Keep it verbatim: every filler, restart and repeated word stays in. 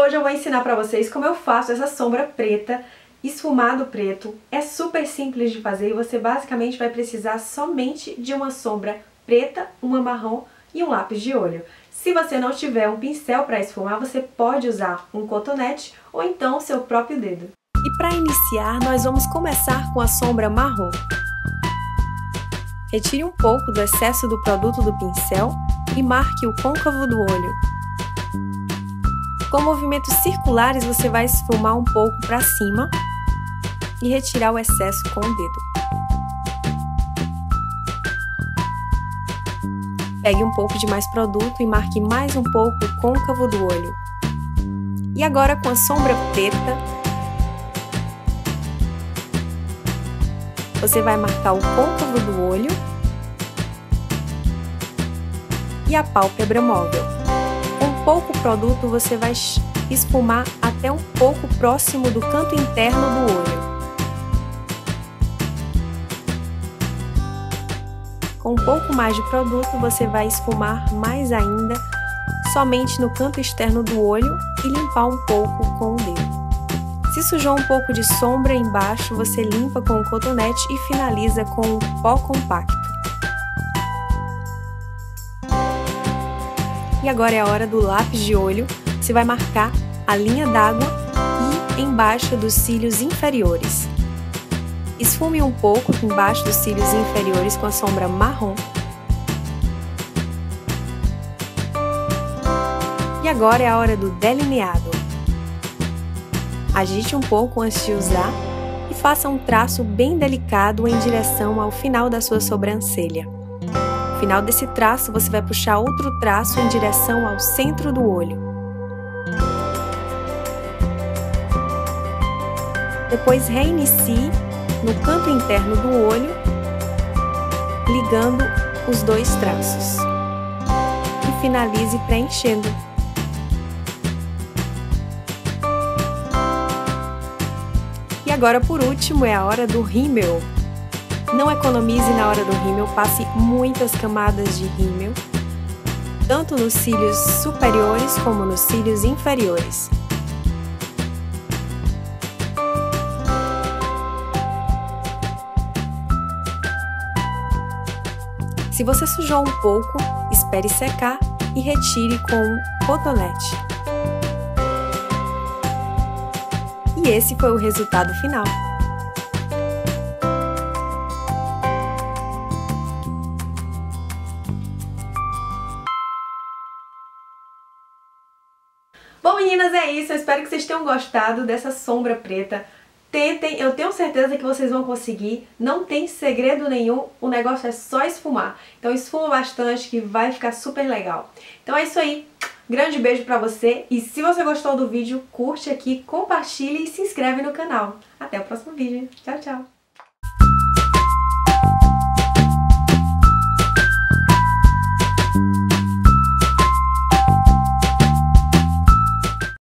hoje eu vou ensinar pra vocês como eu faço essa sombra preta, esfumado preto. É super simples de fazer e você basicamente vai precisar somente de uma sombra preta, uma marrom e um lápis de olho. Se você não tiver um pincel para esfumar, você pode usar um cotonete ou então seu próprio dedo. E para iniciar, nós vamos começar com a sombra marrom. Retire um pouco do excesso do produto do pincel e marque o côncavo do olho. Com movimentos circulares, você vai esfumar um pouco para cima e retirar o excesso com o dedo. Pegue um pouco de mais produto e marque mais um pouco o côncavo do olho. E agora com a sombra preta, você vai marcar o côncavo do olho e a pálpebra móvel. Pouco produto você vai esfumar até um pouco próximo do canto interno do olho. Com um pouco mais de produto você vai esfumar mais ainda, somente no canto externo do olho, e limpar um pouco com o dedo. Se sujou um pouco de sombra embaixo, você limpa com o cotonete e finaliza com o pó compacto. E agora é a hora do lápis de olho. Você vai marcar a linha d'água e embaixo dos cílios inferiores. Esfume um pouco embaixo dos cílios inferiores com a sombra marrom. E agora é a hora do delineado. Agite um pouco antes de usar e faça um traço bem delicado em direção ao final da sua sobrancelha. No final desse traço, você vai puxar outro traço em direção ao centro do olho. Depois reinicie no canto interno do olho, ligando os dois traços. E finalize preenchendo. E agora, por último, é a hora do rímel. Não economize na hora do rímel, passe muitas camadas de rímel, tanto nos cílios superiores como nos cílios inferiores. Se você sujou um pouco, espere secar e retire com um cotonete. E esse foi o resultado final. Bom, meninas, é isso. Eu espero que vocês tenham gostado dessa sombra preta. Tentem, eu tenho certeza que vocês vão conseguir. Não tem segredo nenhum, o negócio é só esfumar. Então esfuma bastante que vai ficar super legal. Então é isso aí. Grande beijo pra você. E se você gostou do vídeo, curte aqui, compartilhe e se inscreve no canal. Até o próximo vídeo. Tchau, tchau.